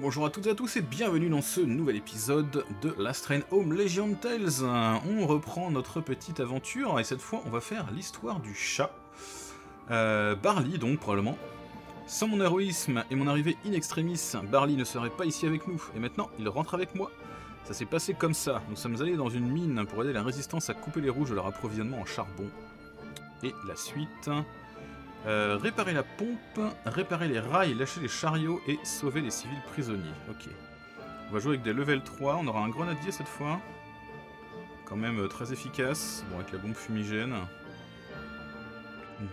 Bonjour à toutes et à tous et bienvenue dans ce nouvel épisode de Last Train Home Legion Tales. On reprend notre petite aventure et cette fois on va faire l'histoire du chat. Barley donc probablement. Sans mon héroïsme et mon arrivée in extremis, Barley ne serait pas ici avec nous et maintenant il rentre avec moi. Ça s'est passé comme ça, nous sommes allés dans une mine pour aider la résistance à couper les rouges de leur approvisionnement en charbon. Et la suite... réparer la pompe, réparer les rails, lâcher les chariots et sauver les civils prisonniers. Ok. On va jouer avec des level 3, on aura un grenadier cette fois. Quand même très efficace, bon avec la bombe fumigène.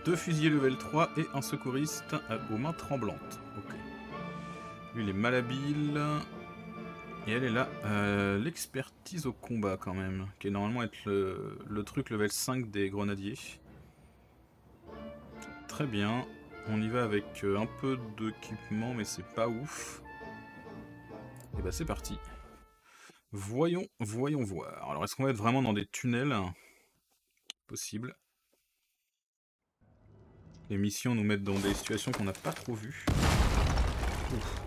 Deux fusiliers level 3 et un secouriste aux mains tremblantes. Ok. Lui il est malhabile. Et elle est là, l'expertise au combat quand même, qui est normalement être le truc level 5 des grenadiers. Très bien, on y va avec un peu d'équipement, mais c'est pas ouf. Et bah c'est parti. Voyons voir. Alors est-ce qu'on va être vraiment dans des tunnels? Possible. Les missions nous mettent dans des situations qu'on n'a pas trop vues. Ouf.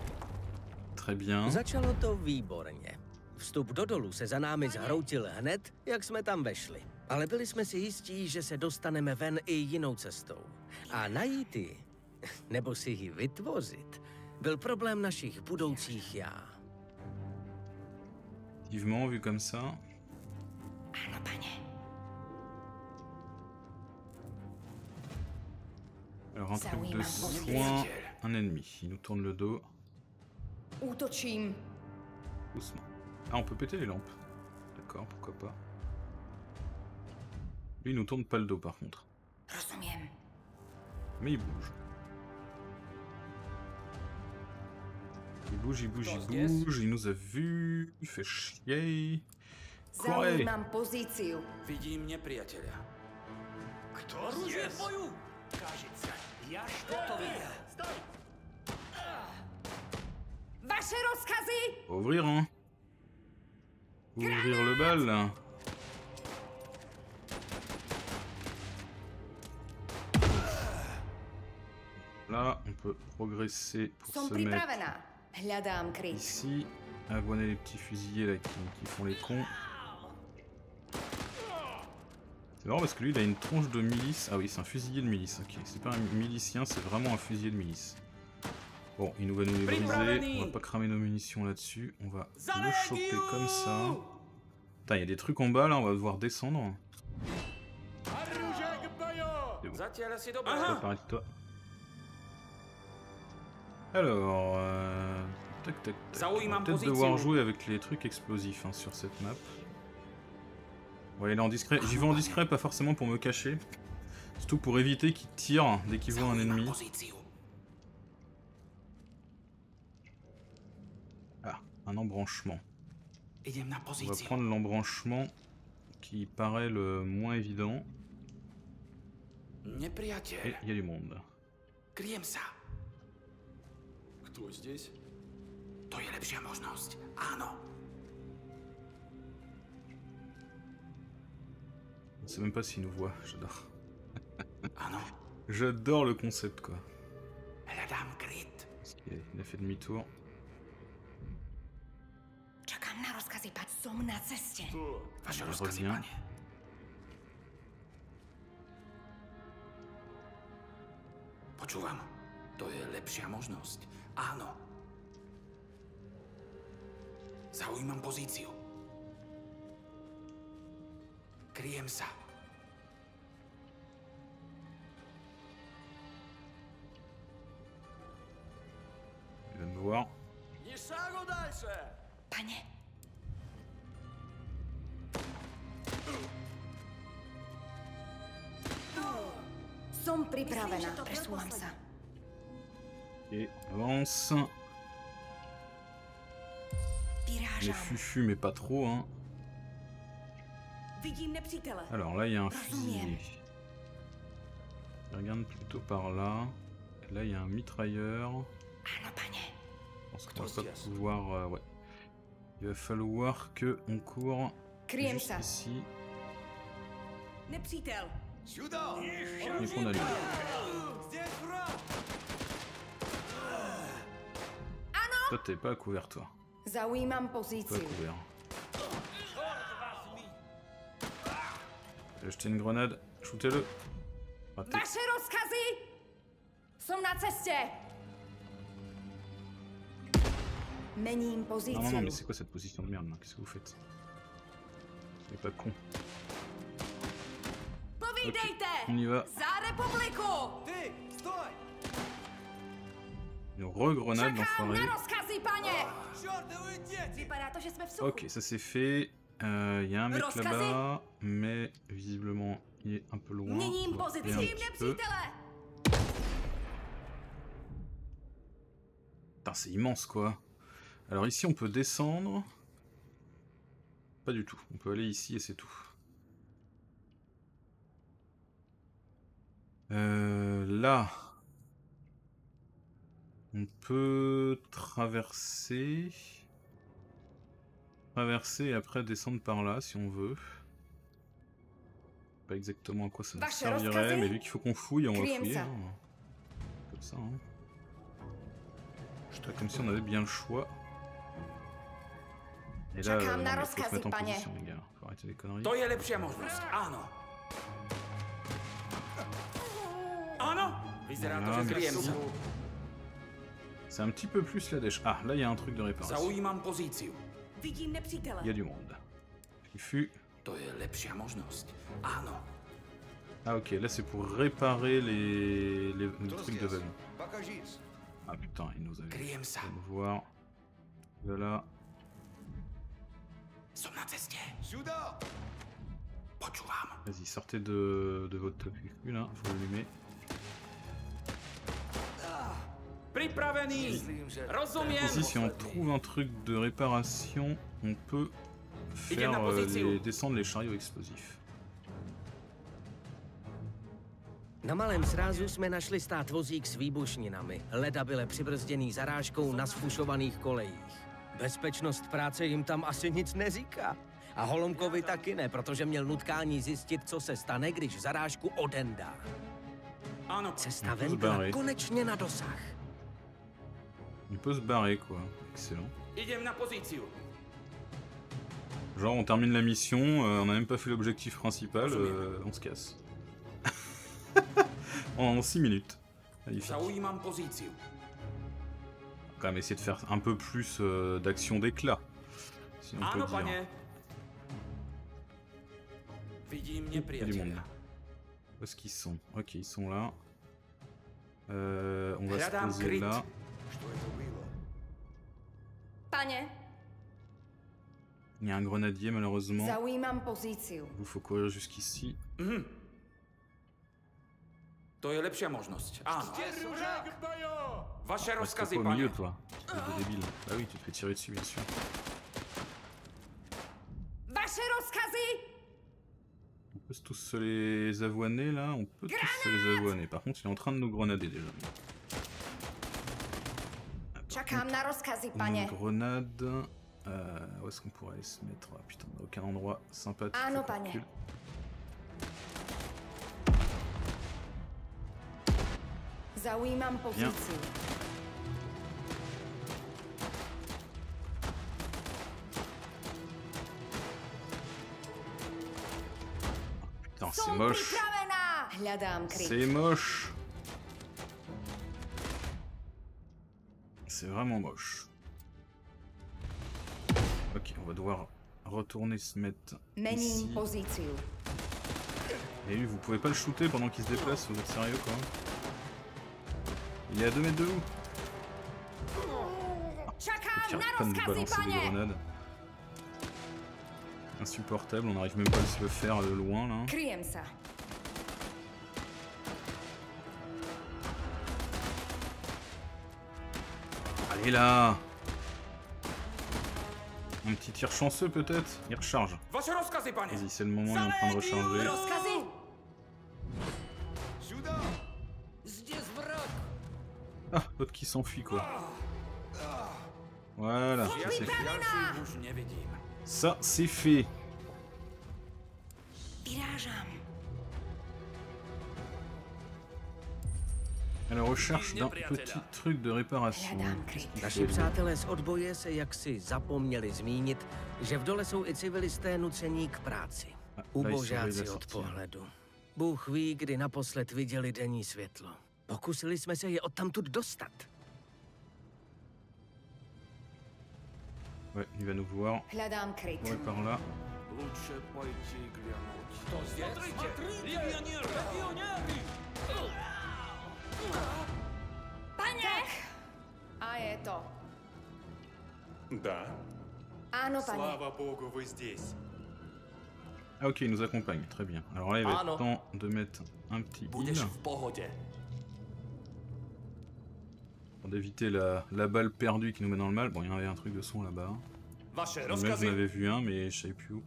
Très bien. Začalo to výborně. Vstup do dolu se za námi zhroutil hned, jak jsme tam vešli. Ale byli jsme si jistí, že se dostaneme ven i jinou cestou. A najít ji, nebo si ji vytvořit, byl problém našich budoucích já. Vivement vu comme ça. Ano, paně. Alors un truc de soin, un ennemi. Il nous tourne le dos. Útočím. Doucement. Ah, on peut péter les lampes. D'accord, pourquoi pas. Lui, il nous tourne pas le dos, par contre. Mais il bouge. Il bouge. Il nous a vus. Il fait chier. Corée. Ouvrir, hein. Ouvrir le bal, là. Là, on peut progresser pour se mettre ici. Abonner les petits fusillés là qui font les cons. C'est marrant parce que lui, il a une tronche de milice. Ah oui, c'est un fusilier de milice. Ok, c'est pas un milicien, c'est vraiment un fusilier de milice. Bon, il nous va nous les briser. On va pas cramer nos munitions là-dessus. On va le choper comme ça. Putain, il y a des trucs en bas là, on va devoir descendre. C'est bon. Ça paraît de toi. Alors, tac. On va peut-être devoir jouer avec les trucs explosifs hein, sur cette map. On va aller en discret. J'y vais en discret, pas forcément pour me cacher. Surtout pour éviter qu'ils tirent dès qu'ils voient un ennemi. Ah, un embranchement. On va prendre l'embranchement qui paraît le moins évident. Et il y a du monde. On sait même pas s'il nous voit, j'adore. J'adore le concept quoi. Il a fait demi-tour. On revient. Il va me voir. Et avance. Les fufus, mais pas trop, hein. Alors là, il y a un fusilier. Je regarde plutôt par là. Et là, il y a un mitrailleur. Je pense qu'on va pas pouvoir... ouais. Il va falloir que on court juste ici. Et qu'on allume. Toi, t'es pas à couvert, toi. Zauimam position. Pas à couvert. Je vais jeter une grenade. Shootez-le. Raté. Non, non, non, mais c'est quoi cette position de merde là? Qu'est-ce que vous faites? C'est pas con. Okay, on y va. Une re-grenade d'enfoiré. Ok, ça c'est fait. Il y a un mec là-bas, mais visiblement il est un peu loin. Putain, c'est immense quoi. Alors ici on peut descendre. Pas du tout, on peut aller ici et c'est tout. Là, on peut traverser, et après descendre par là si on veut. Pas exactement à quoi ça nous servirait, mais vu qu'il faut qu'on fouille, on va fouiller. Hein. Comme ça. Hein. Comme si on avait bien le choix. Et là, il faut se mettre en position, les gars. Faut arrêter les conneries. Ah non. Voilà, c'est un petit peu plus la dèche. Ah, là il y a un truc de réparation. Il y a du monde. Il fut. Ah ok, là c'est pour réparer les trucs de ballon. Ah putain, il nous a vu. On va voir. Voilà. Vas-y, sortez de votre cul là, faut l'allumer. Ici, si on trouve un truc de réparation, on peut faire descendre les chariots explosifs. Na malém srazu jsme našli stát vozík s výbušninami. Leda byly přibrzděný zarážkou na sfušovaných kolejích. Bezpečnost práce jim tam asi nic neříká. A Holomkovi taky ne, protože měl nutkání zjistit, co se stane, když zarážku odendá. Cesta ven byla konečně na dosah. On peut se barrer quoi, excellent. Genre on termine la mission, on a même pas fait l'objectif principal, on se casse. En 6 minutes. Magnifique. On va quand même essayer de faire un peu plus d'action d'éclat. Si on peut dire. Du monde. Où est-ce qu'ils sont? Ok, ils sont là. On va se poser là. Il y a un grenadier malheureusement. Il faut courir jusqu'ici. Reste au milieu toi. C'est débile. Bah oui, tu te fais tirer dessus bien sûr. On peut tous se les avoiner là. On peut tous se les avoiner. Par contre il est en train de nous grenader déjà. Une grenade. Où est-ce qu'on pourrait aller se mettre? Ah, putain, on a aucun endroit sympathique. Bien. Oh, putain, c'est moche. C'est moche. C'est vraiment moche. Ok, on va devoir retourner se mettre ici. Et lui, vous pouvez pas le shooter pendant qu'il se déplace, vous êtes sérieux quand même? Il est à 2 mètres de vous. Il n'arrête pas de nous balancer des grenades. Insupportable, on n'arrive même pas à se le faire de loin là. Et là, un petit tir chanceux peut-être. Il recharge. Vas-y, c'est le moment, il est en train de recharger. Ah, l'autre qui s'enfuit quoi. Voilà, ça c'est fait. Ça c'est fait. À la recherche d'un petit truc de réparation. Naši přátelé z odboje se jaksi zapomněli zmínit, že v dole jsou i civilisté nucení k práci. Ubožáci od pohledu. Bůh ví, kdy naposled viděli denní světlo. Pokusili jsme se je odtamtud dostat. Ouais, il va nous voir. Ouais, par là. Panie! A to. Да. Слава Богу, вы здесь. Ah ok, il nous accompagne, très bien. Alors là, il va être temps de mettre un petit heal. Pour d'éviter la balle perdue qui nous met dans le mal. Bon, il y avait un truc de son là-bas. J'en avais vu un, mais je savais plus où.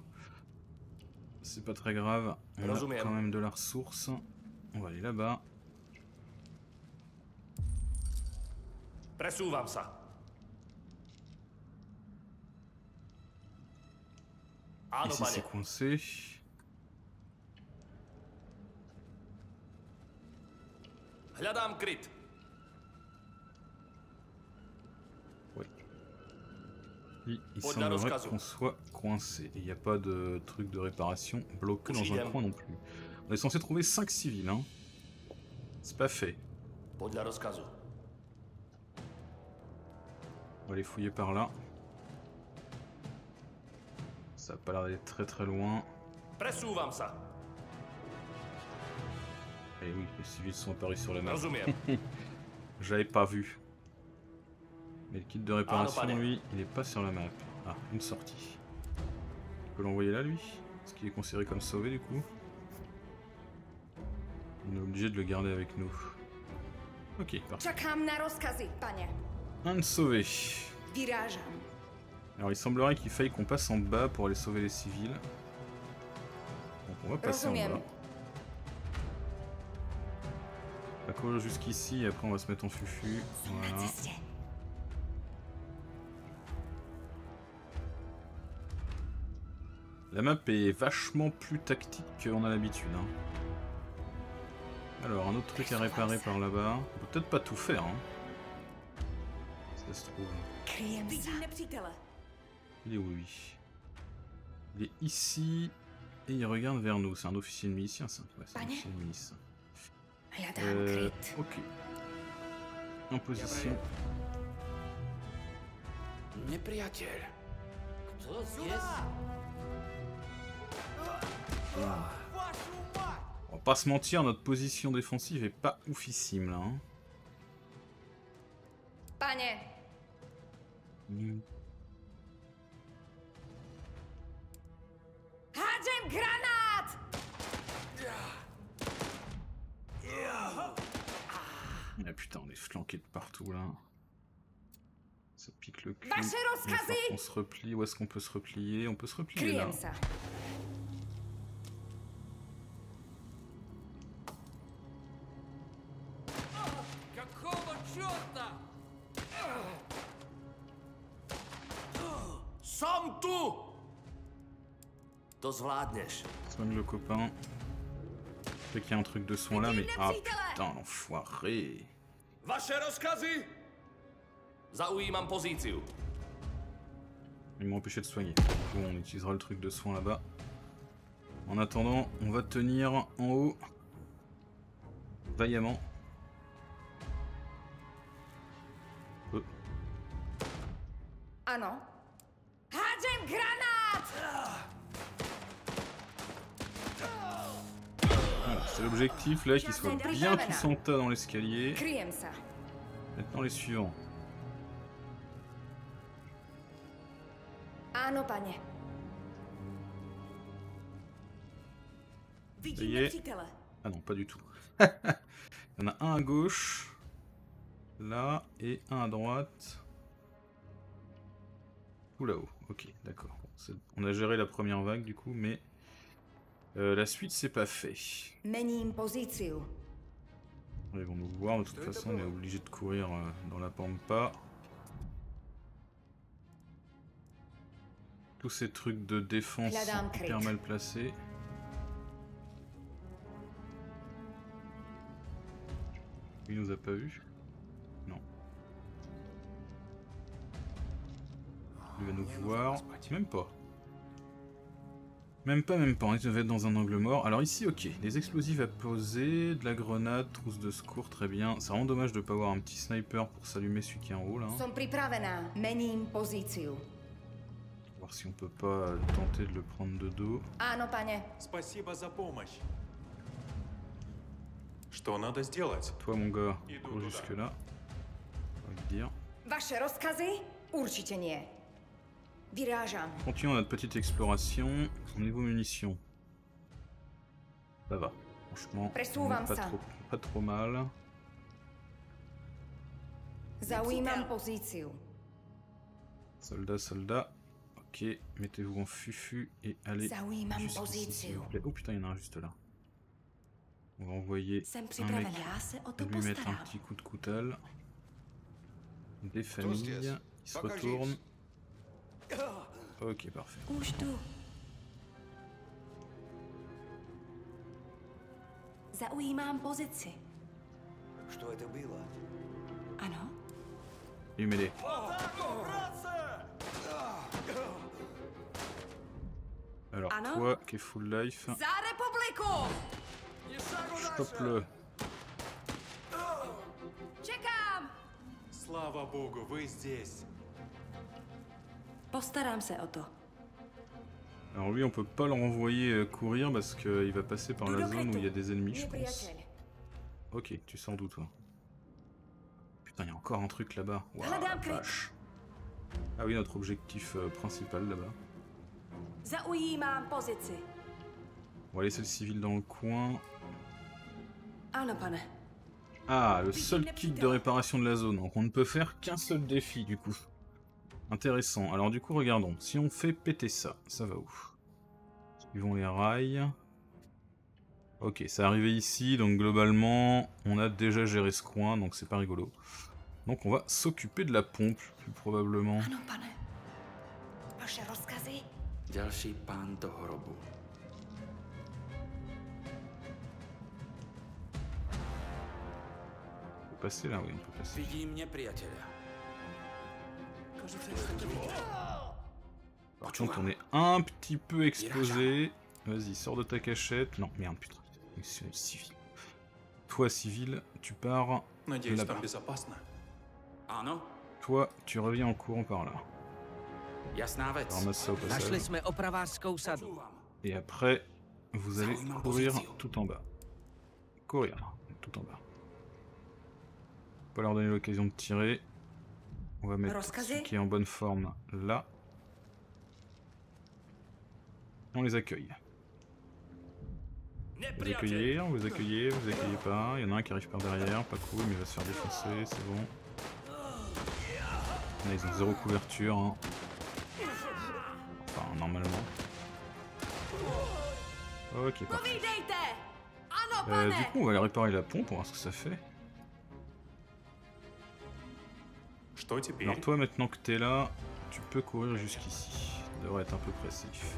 C'est pas très grave. On a quand même de la ressource. On va aller là-bas. Presouvám se. Ici c'est coincé. Hledám kryt. Oui. Il semblerait qu'on soit coincé. Il n'y a pas de truc de réparation bloqué dans un coin non plus. On est censé trouver 5 civils, hein. C'est pas fait. On va les fouiller par là. Ça a pas l'air d'être très loin. Et oui, les civils sont apparus sur la map. J'avais pas vu. Mais le kit de réparation, lui, il est pas sur la map. Ah, une sortie. On peut l'envoyer là, lui? Est-ce qu'il est considéré comme sauvé, du coup? On est obligé de le garder avec nous. Ok, parfait. Un de sauvé. Alors il semblerait qu'il faille qu'on passe en bas pour aller sauver les civils. Donc on va passer en bas. On va courir jusqu'ici et après on va se mettre en fufu. Voilà. La map est vachement plus tactique qu'on a l'habitude. Hein. Alors un autre truc à réparer par là-bas. On peut peut-être pas tout faire. Hein. Ça se trouve. Il est où lui? Il est ici et il regarde vers nous. C'est un officier de milice, ça. Ouais, c'est un officier de milice. Ok. En position. On va pas se mentir, notre position défensive est pas oufissime là. Hein. Ah putain, on est flanqué de partout là. Ça pique le cul. On se replie. Où est-ce qu'on peut se replier? On peut se replier là. Soigne le copain. Je sais qu'il y a un truc de soin là, mais ah putain, l'enfoiré. Ils m'ont empêché de soigner. Bon, on utilisera le truc de soin là-bas. En attendant, on va tenir en haut. Vaillamment. Ah non. C'est l'objectif là, qu'ils soient bien tous en tas dans l'escalier. Maintenant les suivants. Ça y est. Ah non, pas du tout. Il y en a un à gauche, là, et un à droite. Ou là-haut. Ok, d'accord. On a géré la première vague du coup, mais... la suite, c'est pas fait. Ils vont nous voir, de toute façon, on est obligé de courir dans la pampa. Tous ces trucs de défense sont hyper mal placés. Il nous a pas vu. Non. Il va nous voir. Même pas. Même pas. On devait être dans un angle mort. Alors ici, ok. Des explosifs à poser, de la grenade, trousse de secours, très bien. C'est vraiment dommage de pas avoir un petit sniper pour s'allumer celui qui est en haut, là. Voir si on peut pas tenter de le prendre de dos. Ah non, panie. Toi, mon gars, cours jusque-là. On va te dire. Continuons notre petite exploration. Au niveau munitions, ça va. Franchement, pas trop mal. Soldat. Ok, mettez-vous en fufu et allez. S'il vous plaît. Oh putain, il y en a un juste là. On va envoyer un mec, lui mettre un petit coup de coutal. Des familles, il se retourne. Ok, parfait. Humilié. Alors toi qui es full life, chope-le. Slava Bogu, vous êtes ici. Alors lui, on peut pas le renvoyer courir parce qu'il va passer par la zone où il y a des ennemis, je pense. Ok, tu sors d'où, toi? Putain, il y a encore un truc là-bas. Wow, la vache. Ah oui, notre objectif principal là-bas. On va laisser le civil dans le coin. Ah, le seul kit de réparation de la zone. Donc on ne peut faire qu'un seul défi, du coup. Intéressant. Alors du coup, regardons. Si on fait péter ça, ça va où? Suivons les rails. Ok, c'est arrivé ici, donc globalement, on a déjà géré ce coin, donc c'est pas rigolo. Donc on va s'occuper de la pompe, plus probablement. On peut passer là, oui, on peut passer. Par contre, on est un petit peu exposé. Vas-y, sors de ta cachette. Non, merde, putain. Civil. Toi, civil, tu pars là-bas. Toi, tu reviens en courant par là. Ramasse ça au passage. Et après, vous allez courir tout en bas. On va leur donner l'occasion de tirer. On va mettre ce qui est en bonne forme là. On les accueille. Vous accueillez, vous accueillez pas. Il y en a un qui arrive par derrière, pas cool, mais il va se faire défoncer, c'est bon. Là, ils ont zéro couverture. Hein. Enfin, normalement. Ok, parfait. Du coup, on va aller réparer la pompe, on va voir ce que ça fait. Alors toi, maintenant que t'es là, tu peux courir jusqu'ici. Ça devrait être un peu pressif.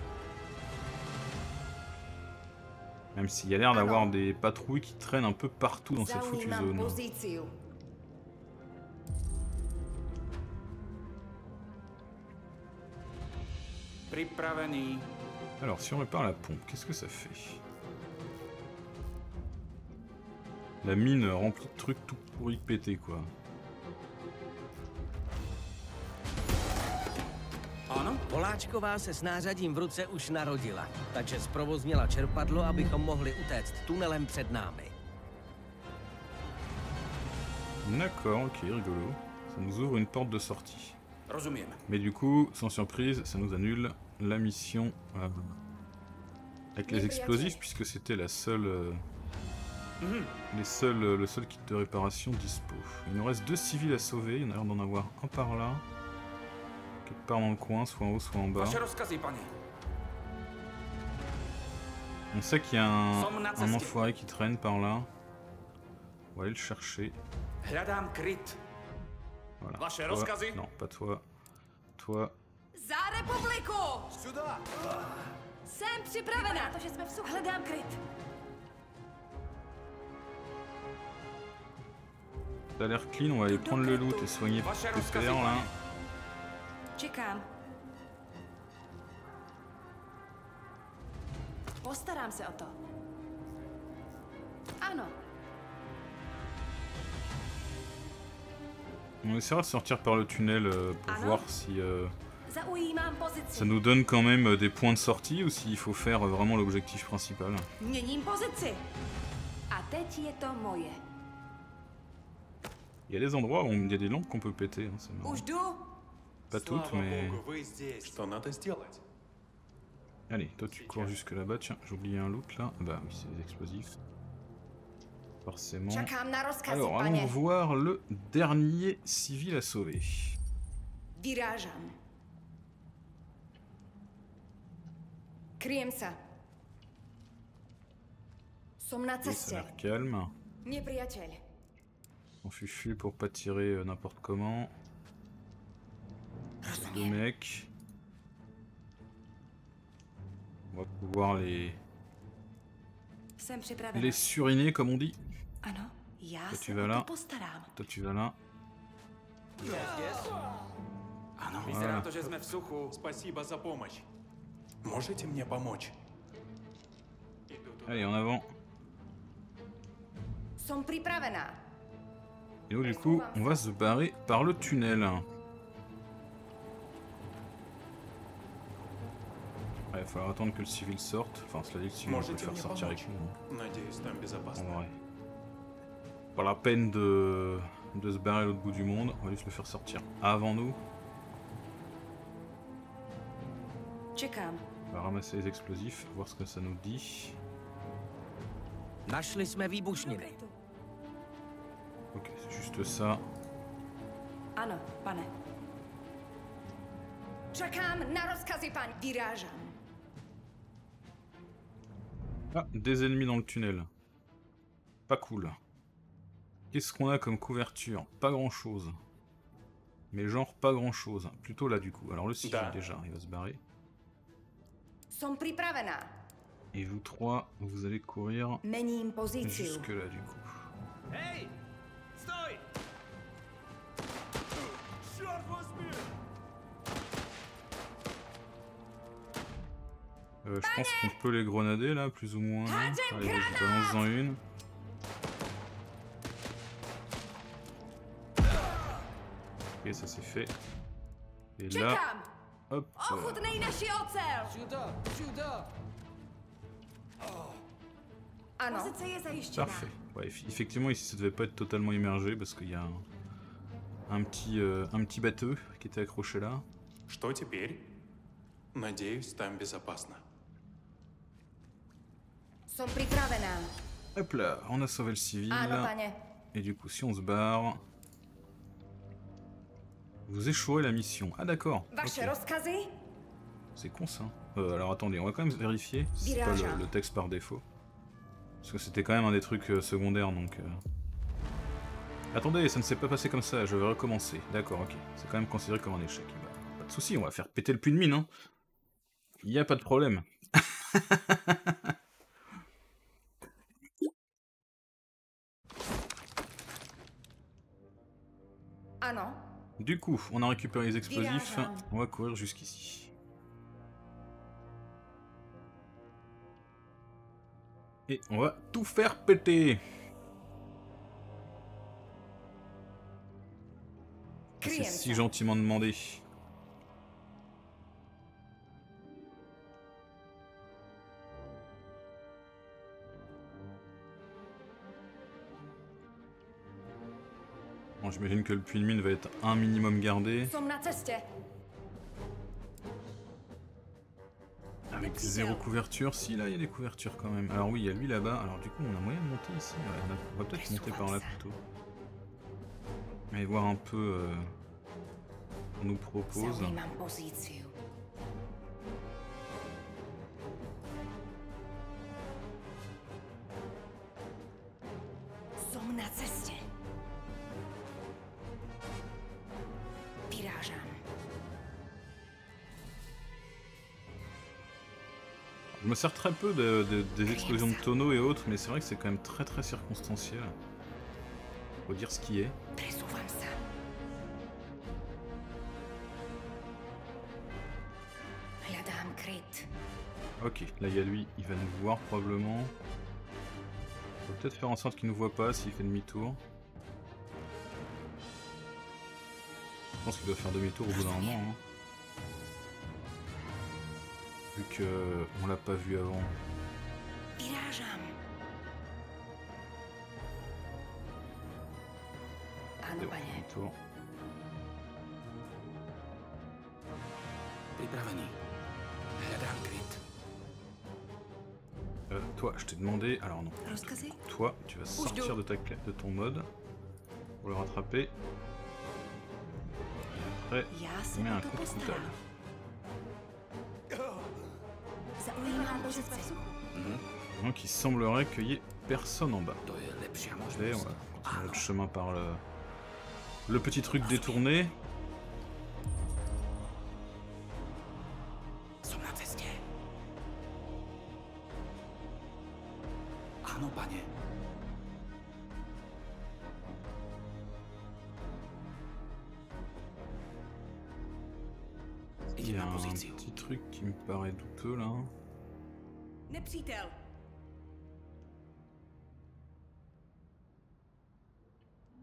Même s'il y a l'air d'avoir des patrouilles qui traînent un peu partout dans cette foutue zone. Alors, si on répare la pompe, qu'est-ce que ça fait? La mine remplie de trucs tout pourris pétés, quoi. Poláčková se s nářadím v ruce už narodila, takže zprovoznila čerpadlo, abychom mohli utéct tunelem před námi. D'accord, ok, rigolo. Ça nous ouvre une porte de sortie. Mais du coup, sans surprise, ça nous annule la mission avec les explosifs, puisque c'était la seule, le seul kit de réparation dispo. Il nous reste 2 civils à sauver. Il y en a l'air d'en avoir un par là. Quelque part dans le coin, soit en haut, soit en bas. On sait qu'il y a un enfoiré qui traîne par là. On va aller le chercher. Voilà. Toi, non, pas toi. Toi. Ça a l'air clean, on va aller prendre le loot et soigner Pester là. On essaiera de sortir par le tunnel pour voir si ça nous donne quand même des points de sortie ou s'il faut faire vraiment l'objectif principal. Il y a des endroits où il y a des lampes qu'on peut péter, hein, c'est marrant. Pas toutes, mais... Allez, toi tu cours jusque là-bas, tiens, j'ai oublié un loot là. Bah oui, c'est des explosifs. Forcément. Alors, allons voir le dernier civil à sauver. Et ça a l'air calme. On fufu pour pas tirer n'importe comment. Deux mecs. On va pouvoir les suriner comme on dit. Toi tu vas là. Toi tu vas là. Voilà. Allez, en avant. Et donc, du coup, on va se barrer par le tunnel. Ouais, il va falloir attendre que le civil sorte. Enfin, cela dit, le civil, on peut le faire sortir avec nous. En vrai. Pas la peine de se barrer à l'autre bout du monde. On va juste le faire sortir avant nous. On va ramasser les explosifs, voir ce que ça nous dit. Ok, c'est juste ça. Ah, des ennemis dans le tunnel. Pas cool. Qu'est-ce qu'on a comme couverture? Pas grand-chose. Mais genre pas grand-chose. Plutôt là du coup. Alors le civil déjà, il va se barrer. Et vous trois, vous allez courir jusque là du coup. Hey! Je pense qu'on peut les grenader là, plus ou moins. Allez, je balance-en une. Ok, ça c'est fait. Et là, hop. Parfait. Ouais, effectivement, ici ça devait pas être totalement immergé parce qu'il y a un petit bateau qui était accroché là. Hop là, on a sauvé le civil. Et du coup, si on se barre, vous échouez la mission. Ah d'accord. Okay. C'est con ça. Alors attendez, on va quand même vérifier si c'est pas le texte par défaut. Parce que c'était quand même un des trucs secondaires donc... Attendez, ça ne s'est pas passé comme ça, je vais recommencer. D'accord, ok. C'est quand même considéré comme un échec. Bah, pas de soucis, on va faire péter le puits de mine, hein. Il n'y a pas de problème. Du coup, on a récupéré les explosifs, on va courir jusqu'ici. Et on va tout faire péter. C'est si gentiment demandé. Bon, j'imagine que le puits de mine va être un minimum gardé. Avec zéro couverture, si là il y a des couvertures quand même. Alors oui, il y a lui là-bas, alors du coup on a moyen de monter ici. Ouais, on va peut-être monter par là plutôt. Allez voir un peu ce qu'on nous propose. Je me sers très peu des explosions de tonneaux et autres, mais c'est vrai que c'est quand même très circonstanciel. Faut dire ce qui est. Ok, là il y a lui, il va nous voir probablement. On va peut-être faire en sorte qu'il nous voit pas s'il fait demi-tour. Je pense qu'il doit faire demi-tour au bout d'un moment. Hein. Vu qu'on l'a pas vu avant. Demi-tour. Toi, je t'ai demandé. Alors non. Toi, tu vas sortir de ton mode pour le rattraper. Et après, on met un coup de frontal. Donc il semblerait qu'il n'y ait personne en bas. Allez, on va continuer notre chemin par le petit truc détourné. Il y a un petit truc qui me paraît douteux là.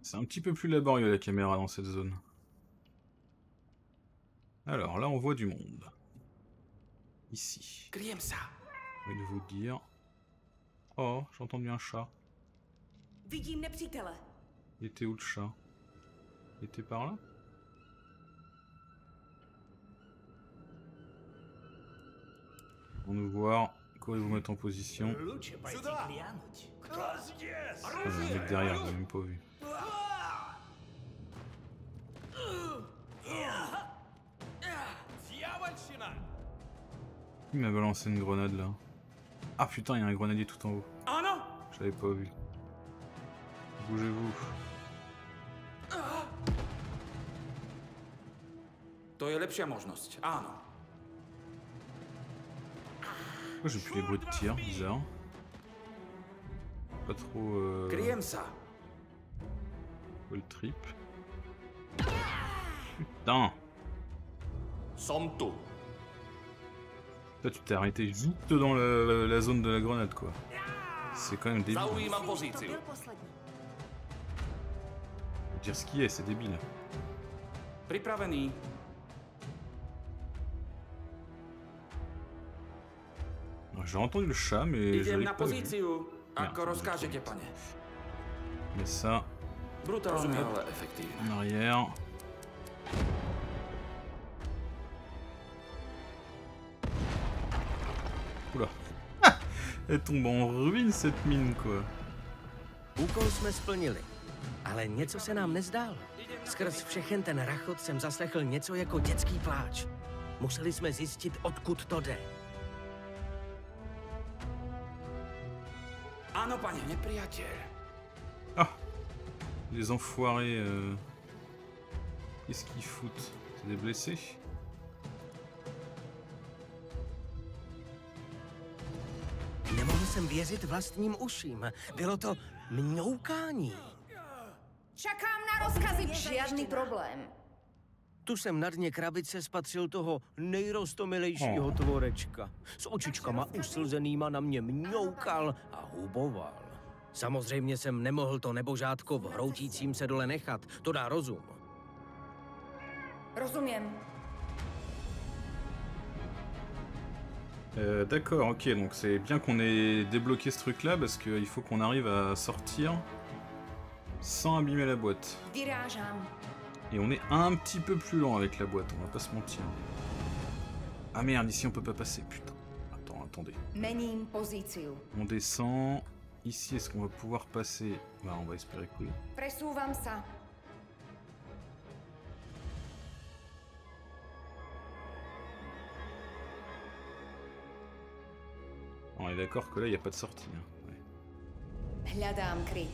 C'est un petit peu plus laborieux la caméra dans cette zone. Alors là on voit du monde. Ici. Je vais vous dire... Oh, j'ai entendu un chat. Il était où le chat? Il était par là? Pour nous voir, courez vous mettre en position. Le mec derrière, je l'ai même pas vu. Il m'a balancé une grenade là. Ah putain, il y a un grenadier tout en haut. Ah non, je l'avais pas vu. Bougez-vous. Pourquoi j'ai plus les bruits de tir, bizarre. Pas trop... Le trip. Putain. Toi, tu t'es arrêté juste dans la zone de la grenade, quoi. C'est quand même débile. Faut dire ce qui est, c'est débile. J'ai entendu le chat, mais je l'ai pas vu. Mais ça... En arrière... Oula. Elle tombe en ruine cette mine quoi. Úkol jsme splnili, ale něco se nám nezdálo. Skrz všechen ten rachot jsem zaslechl něco jako dětský pláč. Museli jsme zjistit, odkud to jde. Ano, pane, nepřátel. Ah, les enfoirés. Qu'est-ce qu'ils foutent? C'est des blessés? Nemohl jsem věřit vlastním uším. Bylo to mňoukání. Čekám na rozkazy, žádný problém. Tu jsem na dně krabice spatřil toho nejrostomilejšího tvorečka. S očičkama uslzenýma na mě mňoukal a huboval. Samozřejmě jsem nemohl to nebožátko v hroutícím se dole nechat. To dá rozum. Rozumím. D'accord, ok, donc c'est bien qu'on ait débloqué ce truc là parce qu'il faut qu'on arrive à sortir sans abîmer la boîte. Et on est un petit peu plus lent avec la boîte, on va pas se mentir. Ah merde, ici on peut pas passer, putain. Attendez. On descend. Ici, est-ce qu'on va pouvoir passer? Bah, on va espérer que oui. On est d'accord que là, il n'y a pas de sortie. Hein. Ouais.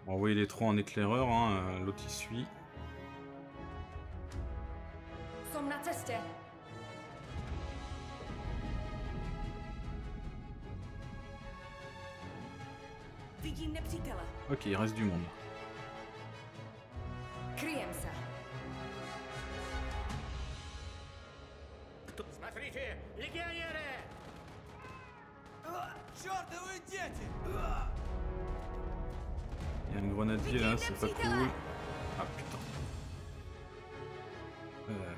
On va envoyer les trois en éclaireur, hein. L'autre y suit. Ok, il reste du monde. Il y a une grenadier là, c'est pas cool. Ah putain.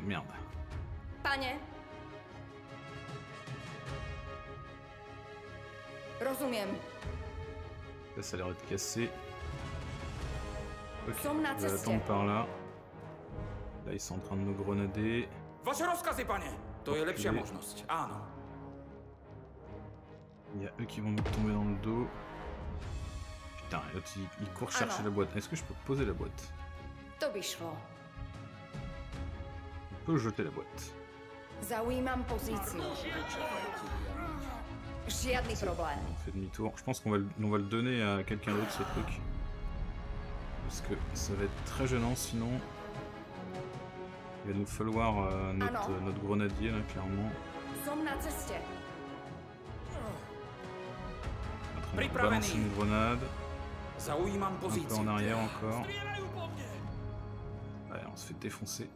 Merde. Panie. Là, ça a l'air d'être cassé. Ok, on va l'attendre par là. Là, ils sont en train de nous grenader. Il y a eux qui vont me tomber dans le dos. Putain, l'autre il court chercher la boîte. Est-ce que je peux poser la boîte? On peut jeter la boîte. On fait demi-tour. Je pense qu'on va le donner à quelqu'un d'autre, ce truc. Parce que ça va être très gênant sinon. Il va nous falloir notre grenadier là, clairement. Après, on va balancer une grenade. Un peu en arrière encore. Allez, on se fait défoncer.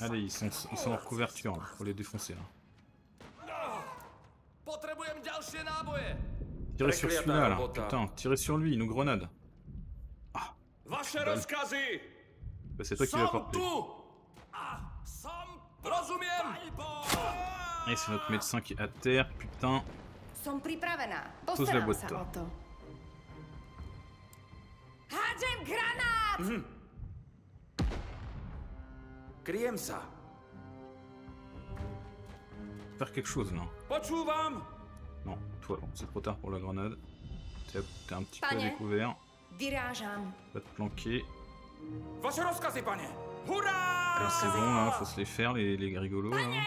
Allez, ils sont en couverture, là. Faut les défoncer là. Tirez sur celui-là, là. Putain, tirez sur lui, nos grenades. Ah. Bah, c'est toi qui vas porter. Et c'est notre médecin qui est à terre, putain. Pose la boîte. Faire quelque chose, non? Non, toi, c'est trop tard pour la grenade. T'es un petit peu à découvert. Va te planquer. Allez, c'est bon, là, faut se les faire, les rigolos. Là.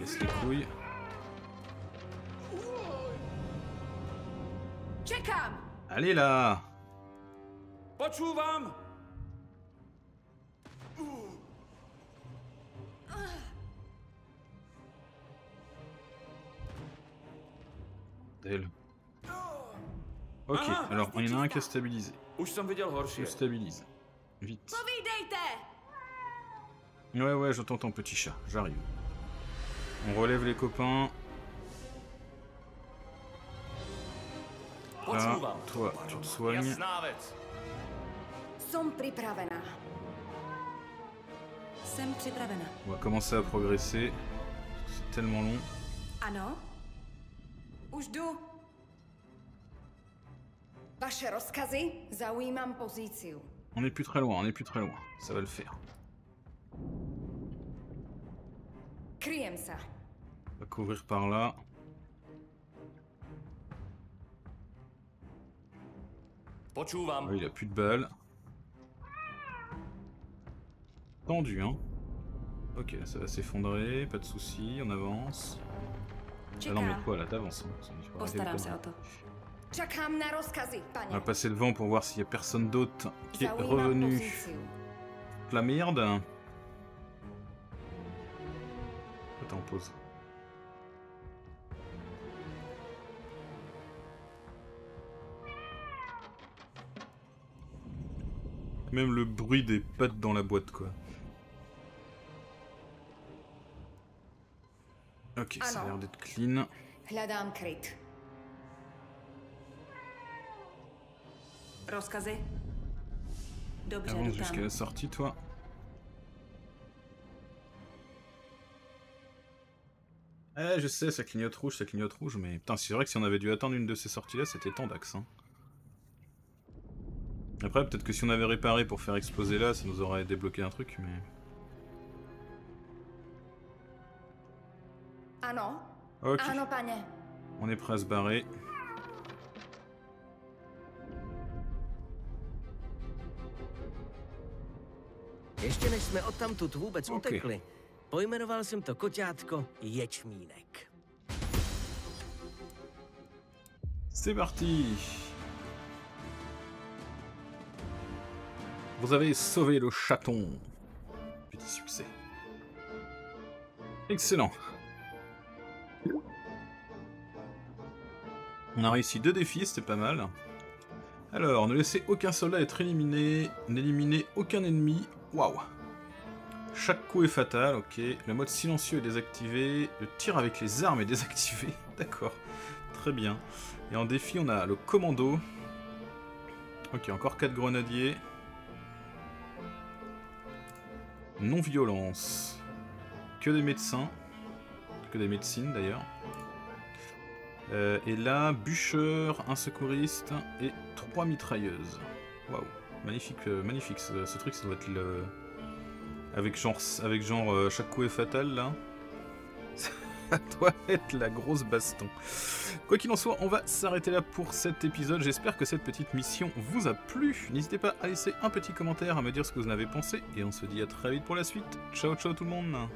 Laisse les couilles. Allez, là! Ok, alors il y en a un qui a stabilisé. Je stabilise. Vite. Ouais, ouais, j'entends ton petit chat, j'arrive. On relève les copains. Là, toi, tu te soignes. On va commencer à progresser. C'est tellement long. Ah non? On n'est plus très loin, on n'est plus très loin. Ça va le faire. On va couvrir par là. Ouais, il a plus de balles. Tendu, hein. Ok, ça va s'effondrer, pas de soucis, on avance. Ah non mais quoi là, t'avances, on va passer devant pour voir s'il n'y a personne d'autre qui est revenu. La merde. Attends, pause. Même le bruit des pattes dans la boîte quoi. Ok, ça a l'air d'être clean. La dame crête. Avance jusqu'à la sortie, toi. Eh, je sais, ça clignote rouge, mais putain, c'est vrai que si on avait dû attendre une de ces sorties-là, c'était tant d'axes. Hein. Après, peut-être que si on avait réparé pour faire exploser là, ça nous aurait débloqué un truc, mais... Ok, on est prêt à se barrer. Okay. C'est parti. Vous avez sauvé le chaton. Petit succès. Excellent. On a réussi 2 défis, c'était pas mal. Alors, ne laissez aucun soldat être éliminé, n'éliminez aucun ennemi. Waouh! Chaque coup est fatal, ok. Le mode silencieux est désactivé. Le tir avec les armes est désactivé. D'accord, très bien. Et en défi, on a le commando. Ok, encore 4 grenadiers. Non-violence. Que des médecins. Que des médecines, d'ailleurs. Et là, bûcheur, un secouriste et 3 mitrailleuses. Waouh, magnifique, magnifique. Ce truc, ça doit être le... Avec genre chaque coup est fatal, là. Ça doit être la grosse baston. Quoi qu'il en soit, on va s'arrêter là pour cet épisode. J'espère que cette petite mission vous a plu. N'hésitez pas à laisser un petit commentaire, à me dire ce que vous en avez pensé. Et on se dit à très vite pour la suite. Ciao, ciao tout le monde.